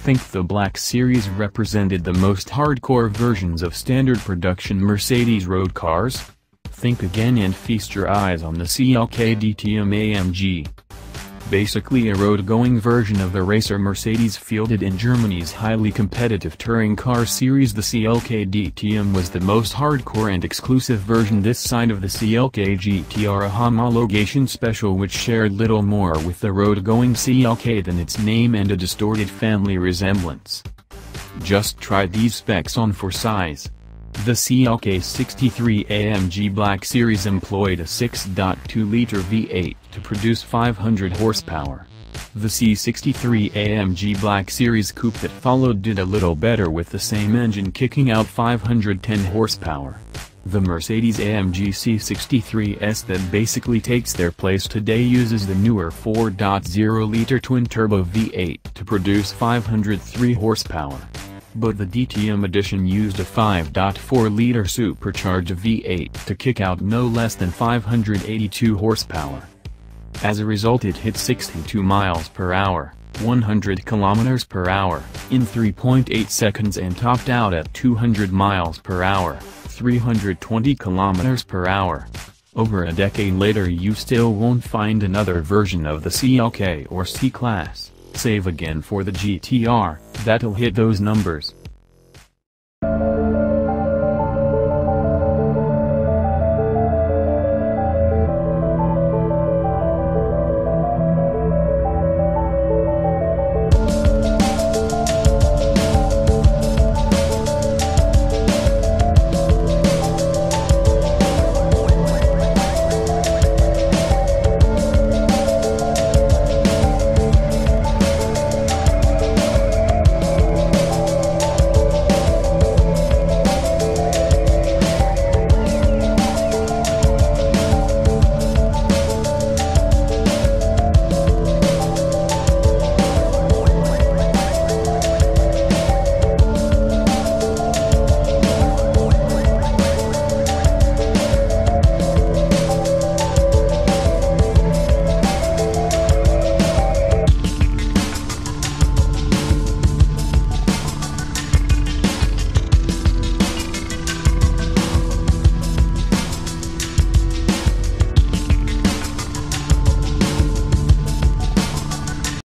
Think the Black Series represented the most hardcore versions of standard production Mercedes road cars? Think again and feast your eyes on the CLK DTM AMG. Basically a road-going version of the racer Mercedes fielded in Germany's highly competitive touring car series, the CLK DTM was the most hardcore and exclusive version this side of the CLK GTR, a homologation special which shared little more with the road-going CLK than its name and a distorted family resemblance. Just try these specs on for size. The CLK 63 AMG Black Series employed a 6.2-liter V8 to produce 500 horsepower. The C63 AMG Black Series Coupe that followed did a little better with the same engine kicking out 510 horsepower. The Mercedes-AMG C63 S that basically takes their place today uses the newer 4.0-liter twin-turbo V8 to produce 503 horsepower. But the DTM edition used a 5.4-liter supercharged V8 to kick out no less than 582 horsepower. As a result, it hit 62 miles per hour, 100 kilometers per hour, in 3.8 seconds and topped out at 200 miles per hour, 320 kilometers per hour. Over a decade later, you still won't find another version of the CLK or C-Class, save again for the GTR, that'll hit those numbers.